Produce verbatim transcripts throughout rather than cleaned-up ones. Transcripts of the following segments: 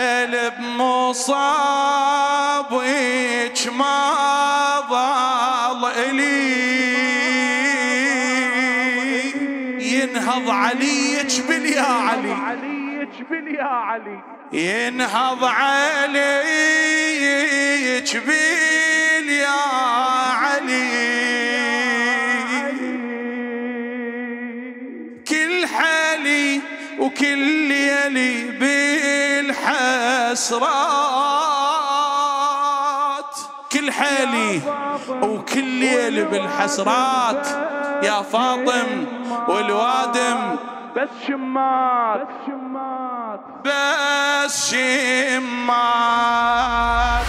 قلب مصاب ويش ما ضل إلي ينهض عليك باليا علي ينهض عليك باليا علي كل حالي وكل يلي بالحسرات كل حالي وكل يلي بالحسرات يا فاطم والوادم بس شمات بس شمات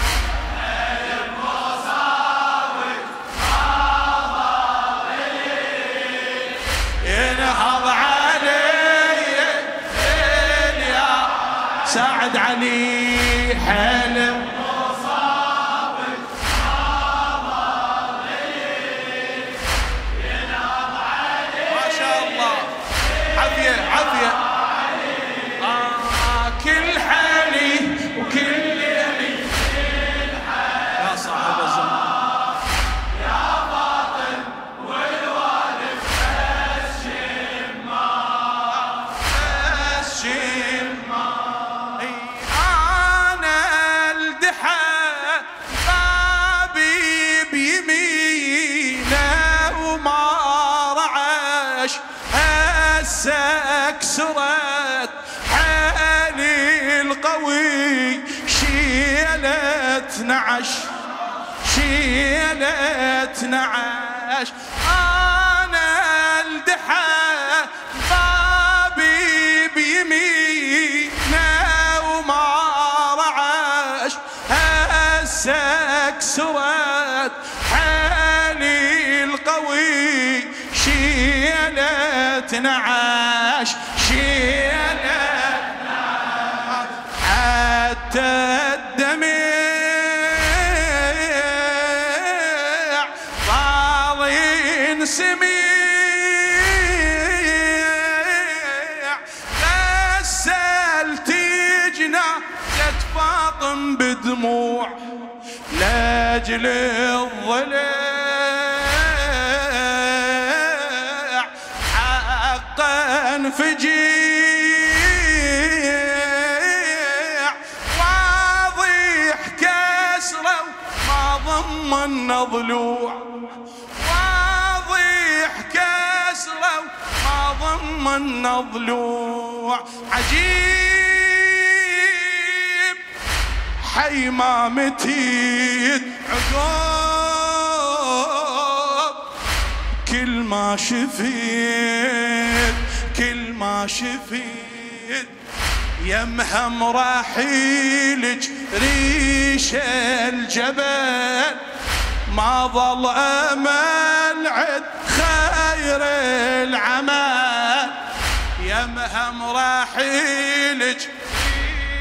ساعد علي حلم مصابك حاضرين ينهض عليك ما شاء الله عافية عافية آه كل حالي وكل يمي يا صاحب الزمان يا باطن والوالد الشمال الشمال كسرت حالي القوي شيلت نعش شيلت نعش أنا الدحى بابي بيمينا وما رعش هسه كسرت حالي القوي شيلت نعش حتى الدمع ضال ينسمع بس التجنا تتفاطم بدموع لاجل الضلع حقا فجيع ضمن ضلوع واضح كسره ما ضمن ضلوع عجيب حي ما متيت عقاب كل ما شفيت كل ما شفيت يمهم رحيلك ريش الجبل ما ظل أمل عد خير العمل يمهم رحيلك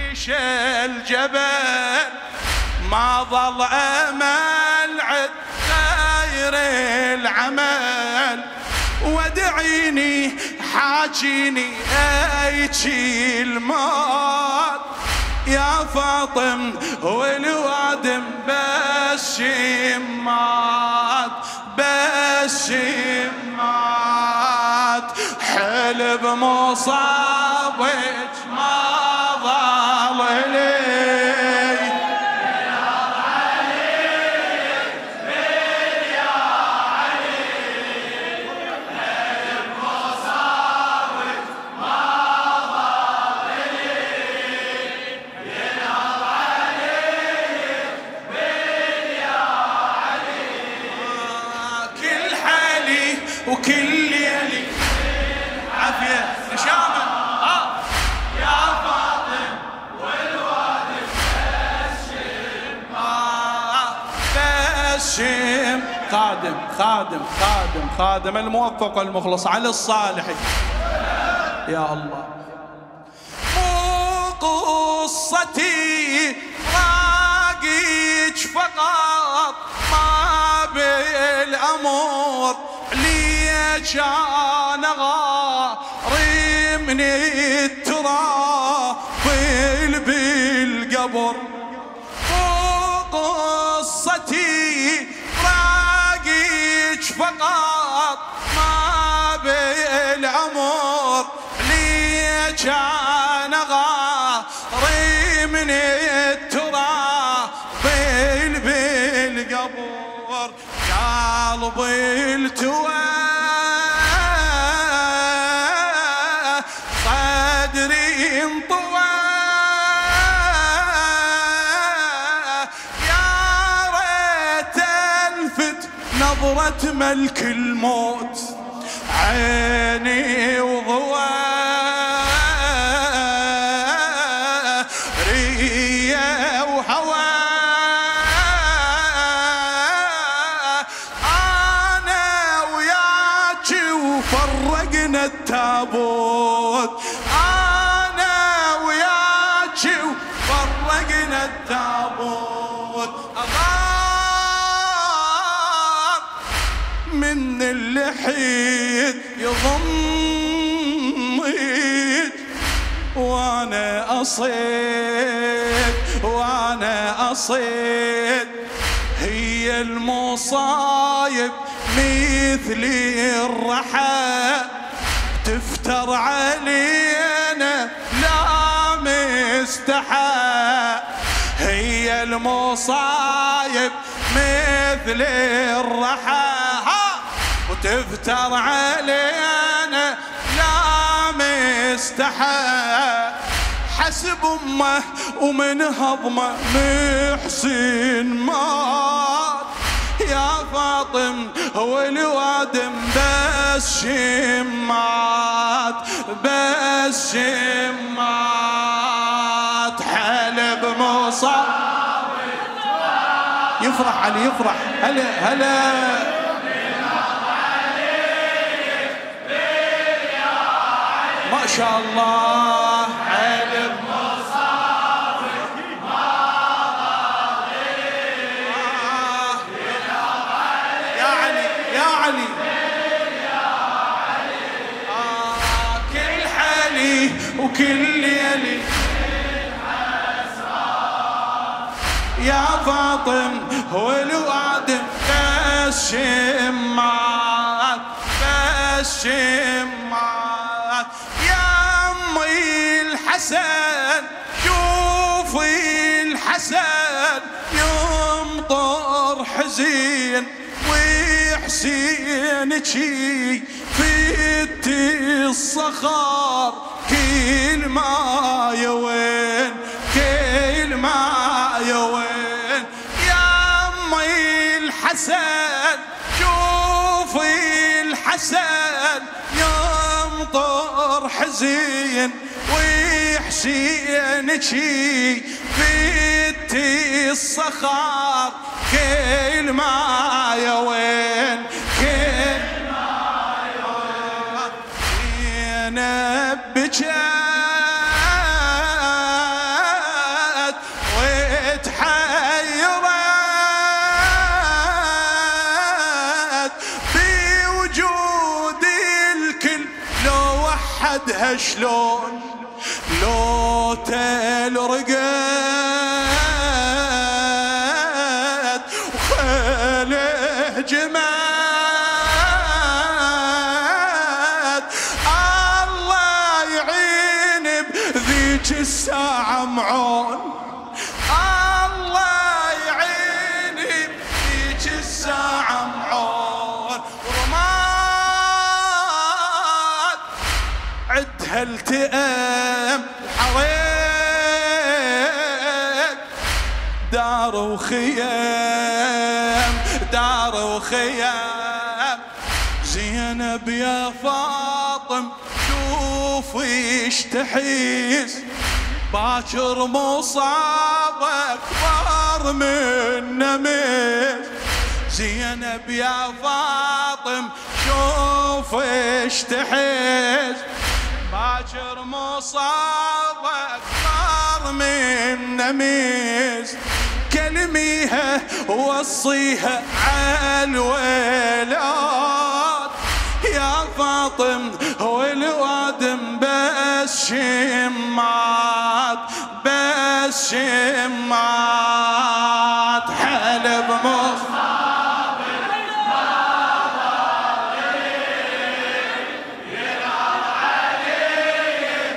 ريش الجبل ما ظل أمل عد خير العمل وادعيني حاجيني أيتي المال يا فاطم والوادم بس شمات بس شمات حلب مصابك ما ضل لي ينهض عليك باليا عليك حلب مصابك ما وكل يلي عافية نشامة آه يا فاطم والوادم بس شمات بس شم خادم خادم خادم خادم الموفق والمخلص على الصالح يا الله مو قصتي راقيك فقط ما بالأمور كان غاري من التراب بالبيت القبر قصتي راقيك فقط ما بالعمر لي كان غاري من التراب بالقبر قلبي التوى نظرة ملك الموت عيني وضوى ريا وهوى أنا وياك وفرقنا التابوت أنا وياك وفرقنا التابوت من اللحيد يضميد وانا اصيد وانا اصيد هي المصايب مثل الرحى تفتر علينا لا مستحى هي المصايب مثل الرحى وتفتر علينا لا مستحى حسب امه ومن هضمه محسن مات يا فاطم والوادم بس شمات بس شمات حلب مصاب يفرح علي يفرح هلا هلا ما شاء الله حلب مصابك ما ضليت يا علي يا علي يا علي آه كل حالي وكل ليلي يا فاطم والوادم بس شمات بس شمات الحسن شوفي الحسن يمطر حزين وحسينك فت الصخر كل ما يوين كل ما يوين يا امي الحسن شوفي الحسن يمطر حزين وحسينك فت الصخر كل ما يوين كل ما يوين زينب بجات وتحيرت بوجود الكل لو وحدها شلون لو تلرقت وخيله جمات الله يعين بذيك الساعة معون الله يعين بذيك الساعة معون رماد عدها التئام دار وخيام دار وخيام زينب يا فاطم شوفي اش تحس باكر مصابك اكبر من نمس زينب يا فاطم شوفي اش تحس باكر مصابك اكبر من نميز كلميها ووصيها عالولاد يا فاطم والواد بشمات بشمات حلب مصاب يلعب عليه.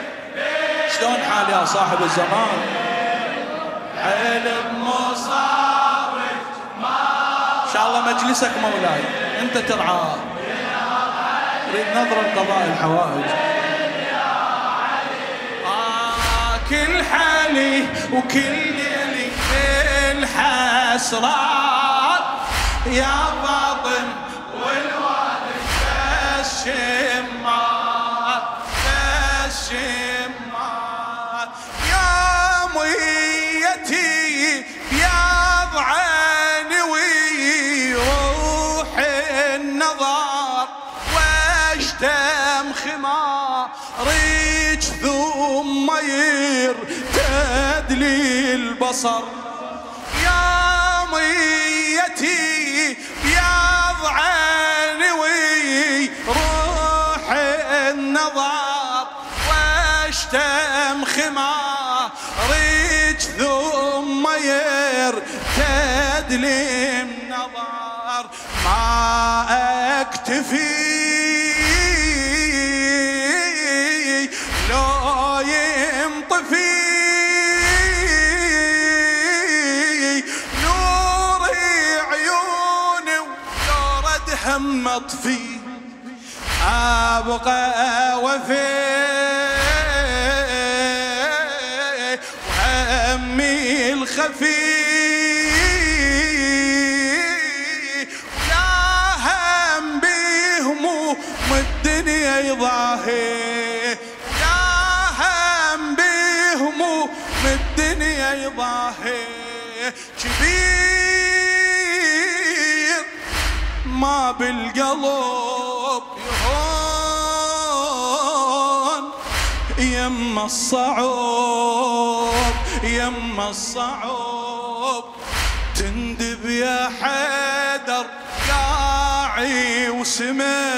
شلون حال يا صاحب الزمان؟ حلب مصاب ان شاء الله مجلسك مولاي انت ترعاه. نريد نظرة قضاء الحوائج. آه كل حالي وكل ليلي الحسرات يا فاطم والوالد بالشمات بالشمات يوميتي بياض عيني ويروح النظر تم خماريج ثم يرتد لي البصر يا ميتي بياض عيني ويروح النظر واشتم خماريج ثم يرتد لي النظر ما اكتفي مطفي ابقى وفي وهمي الخفي لا هم بهموم الدنيا يضاهي لا هم بهموم الدنيا يضاهي كبير ما بالقلب يهون يما الصعوب يما الصعوب تندب يا حيدر قاعي وسمع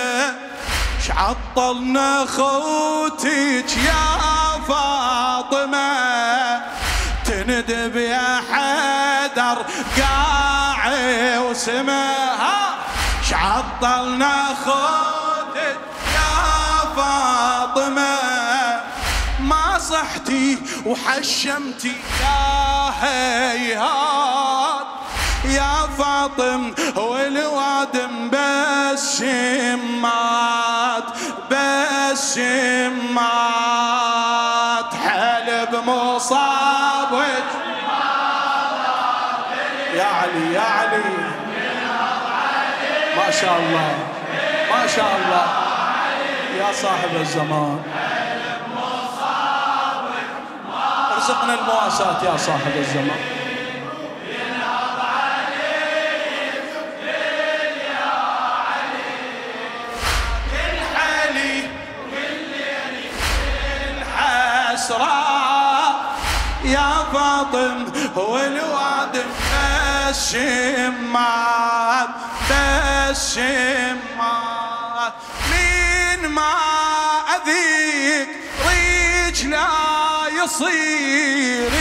شعطلنا خوتك يا فاطمة تندب يا حيدر قاعي وسمع شعطلنا خوتك يا فاطمة ما صحتي وحشمتي يا هيهات يا فاطم والوادم بالشمات بالشمات حلب مصابك يا علي يا علي ما شاء الله ما شاء الله يا صاحب الزمان ارزقنا المواساة يا صاحب الزمان كل حالي كل ليلي الحسرة يا فاطم والوادم بالشمات بالشمات من ما أذيك ريج لا يصير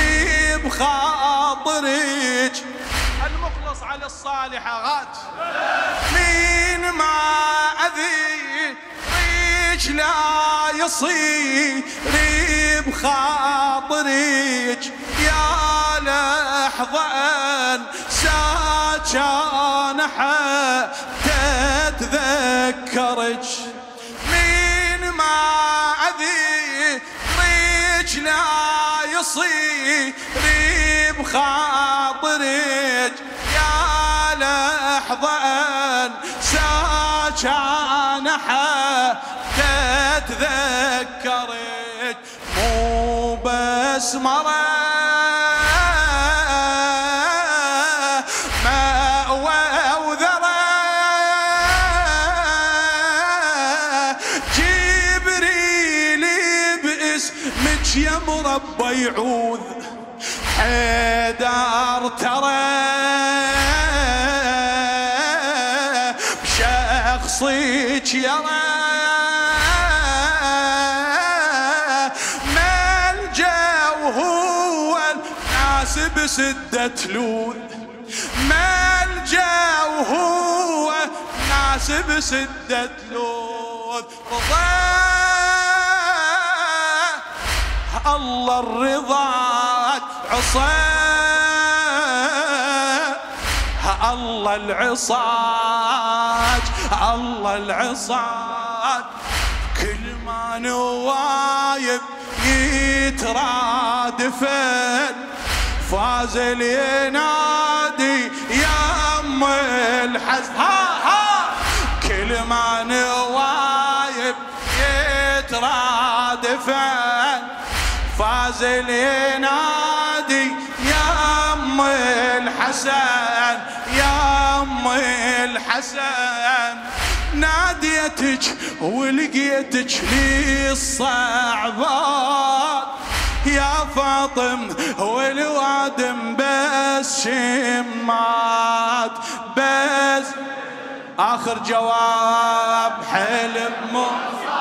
بخاطرك المخلص على الصالحات من ما أذيك ريج لا يصير بخاطرك يا لحظة انساك انا حتى تذكرك من ما اذكرك لا يصير بخاطرك يا لحظة انساك انا حتى تذكرك مو بس مرة يا مربى يعوذ حيدر ترى بشخصك يرى ناس بسدة لون ملجأ وهو ناس بسدة لون رضا الله الرضاك عصا الله العصاك الله العصاك كل ما نوايب يترادفن فاز ينادي يا أم الحسن ها ها كل ما نوايب يترادفن فاز ينادي يا أم الحسن يا أم الحسن ناديتك ولقيتك للصعبات يا فاطم والوادم بس شمات بس آخر جواب حلم مو